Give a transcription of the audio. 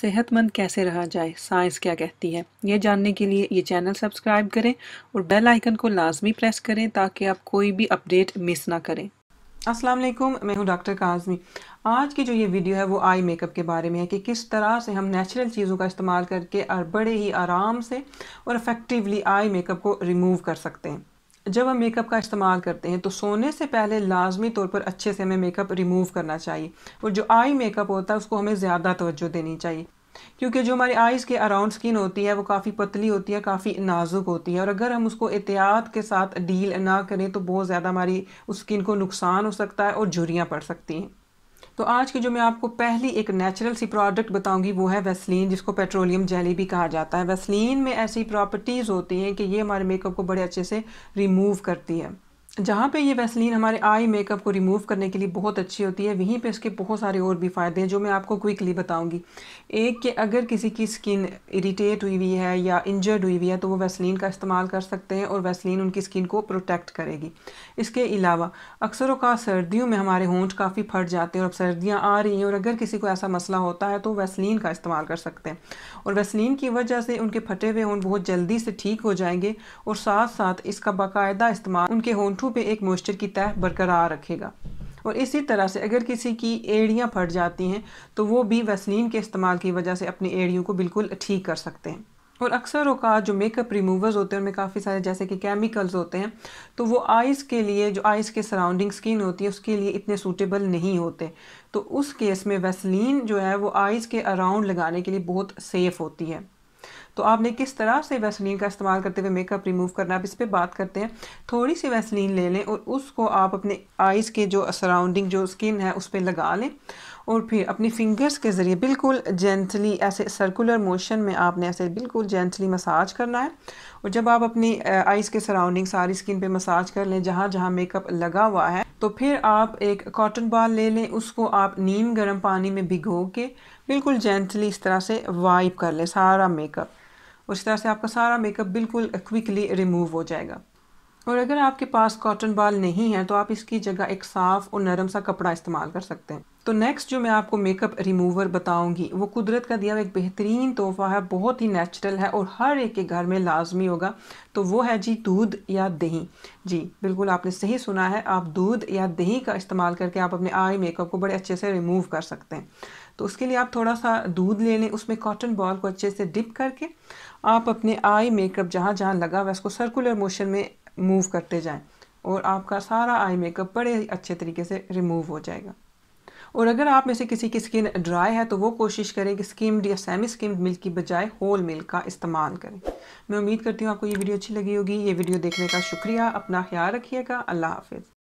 सेहतमंद कैसे रहा जाए, साइंस क्या कहती है, ये जानने के लिए ये चैनल सब्सक्राइब करें और बेल आइकन को लाजमी प्रेस करें ताकि आप कोई भी अपडेट मिस ना करें। अस्सलाम वालेकुम, मैं हूँ डॉक्टर काज़मी। आज की जो ये वीडियो है वो आई मेकअप के बारे में है कि किस तरह से हम नेचुरल चीज़ों का इस्तेमाल करके और बड़े ही आराम से और इफेक्टिवली आई मेकअप को रिमूव कर सकते हैं। जब हम मेकअप का इस्तेमाल करते हैं तो सोने से पहले लाजमी तौर पर अच्छे से हमें मेकअप रिमूव करना चाहिए और जो आई मेकअप होता है उसको हमें ज़्यादा तवज्जो देनी चाहिए, क्योंकि जो हमारी आइज़ के अराउंड स्किन होती है वो काफ़ी पतली होती है, काफ़ी नाजुक होती है और अगर हम उसको एहतियात के साथ डील ना करें तो बहुत ज़्यादा हमारी उस स्किन को नुकसान हो सकता है और झुर्रियाँ पड़ सकती हैं। तो आज की जो मैं आपको पहली एक नेचुरल सी प्रोडक्ट बताऊंगी वो है वैसलीन, जिसको पेट्रोलियम जेली भी कहा जाता है। वैसलीन में ऐसी प्रॉपर्टीज़ होती हैं कि ये हमारे मेकअप को बड़े अच्छे से रिमूव करती है। जहाँ पे ये वैसलीन हमारे आई मेकअप को रिमूव करने के लिए बहुत अच्छी होती है, वहीं पे इसके बहुत सारे और भी फ़ायदे हैं जो मैं आपको क्विकली बताऊंगी। एक कि अगर किसी की स्किन इरिटेट हुई हुई है या इंजर्ड हुई हुई है तो वो वैसलीन का इस्तेमाल कर सकते हैं और वैसलीन उनकी स्किन को प्रोटेक्ट करेगी। इसके अलावा अक्सर औक़ात सर्दियों में हमारे होंठ काफ़ी फट जाते हैं और अब सर्दियाँ आ रही हैं और अगर किसी को ऐसा मसला होता है तो वैसलीन का इस्तेमाल कर सकते हैं और वैसलीन की वजह से उनके फटे हुए होंठ बहुत जल्दी से ठीक हो जाएंगे और साथ साथ इसका बाकायदा इस्तेमाल उनके होंठ पे एक मॉइस्चर की तह बरकरार रखेगा। और इसी तरह से अगर किसी की एड़ियाँ फट जाती हैं तो वो भी वैसलीन के इस्तेमाल की वजह से अपनी एड़ियों को बिल्कुल ठीक कर सकते हैं। और अक्सर औकात जो मेकअप रिमूवर्स होते हैं उनमें काफ़ी सारे जैसे कि केमिकल्स होते हैं तो वो आइज़ के लिए, जो आइज़ के सराउंडिंग स्किन होती है उसके लिए इतने सूटेबल नहीं होते, तो उस केस में वैसलीन जो है वो आइज़ के अराउंड लगाने के लिए बहुत सेफ़ होती है। तो आपने किस तरह से वैसलीन का इस्तेमाल करते हुए मेकअप रिमूव करना, आप इस पर बात करते हैं। थोड़ी सी वैसलीन ले लें और उसको आप अपने आइज़ के जो सराउंडिंग जो स्किन है उस पर लगा लें और फिर अपनी फिंगर्स के ज़रिए बिल्कुल जेंटली ऐसे सर्कुलर मोशन में आपने ऐसे बिल्कुल जेंटली मसाज करना है। और जब आप अपनी आइज़ के सराउंडिंग सारी स्किन पे मसाज कर लें जहाँ जहाँ मेकअप लगा हुआ है तो फिर आप एक कॉटन बॉल ले लें, उसको आप नीम गर्म पानी में भिगो के बिल्कुल जेंटली इस तरह से वाइप कर लें सारा मेकअप। उस तरह से आपका सारा मेकअप बिल्कुल क्विकली रिमूव हो जाएगा। और अगर आपके पास कॉटन बॉल नहीं है तो आप इसकी जगह एक साफ़ और नरम सा कपड़ा इस्तेमाल कर सकते हैं। तो नेक्स्ट जो मैं आपको मेकअप रिमूवर बताऊंगी वो कुदरत का दिया हुआ एक बेहतरीन तोहफ़ा है, बहुत ही नेचुरल है और हर एक के घर में लाजमी होगा, तो वो है जी दूध या दही। जी बिल्कुल आपने सही सुना है, आप दूध या दही का इस्तेमाल करके आप अपने आई मेकअप को बड़े अच्छे से रिमूव कर सकते हैं। तो उसके लिए आप थोड़ा सा दूध ले लें, उसमें कॉटन बॉल को अच्छे से डिप करके आप अपने आई मेकअप जहाँ जहाँ लगा हुआ उसको सर्कुलर मोशन में मूव करते जाएं और आपका सारा आई मेकअप बड़े अच्छे तरीके से रिमूव हो जाएगा। और अगर आप में से किसी की स्किन ड्राई है तो वो कोशिश करें कि स्किम्ड या सेमी स्किम्ड मिल्क की बजाय होल मिल्क का इस्तेमाल करें। मैं उम्मीद करती हूँ आपको ये वीडियो अच्छी लगी होगी। ये वीडियो देखने का शुक्रिया, अपना ख्याल रखिएगा, अल्लाह हाफिज़।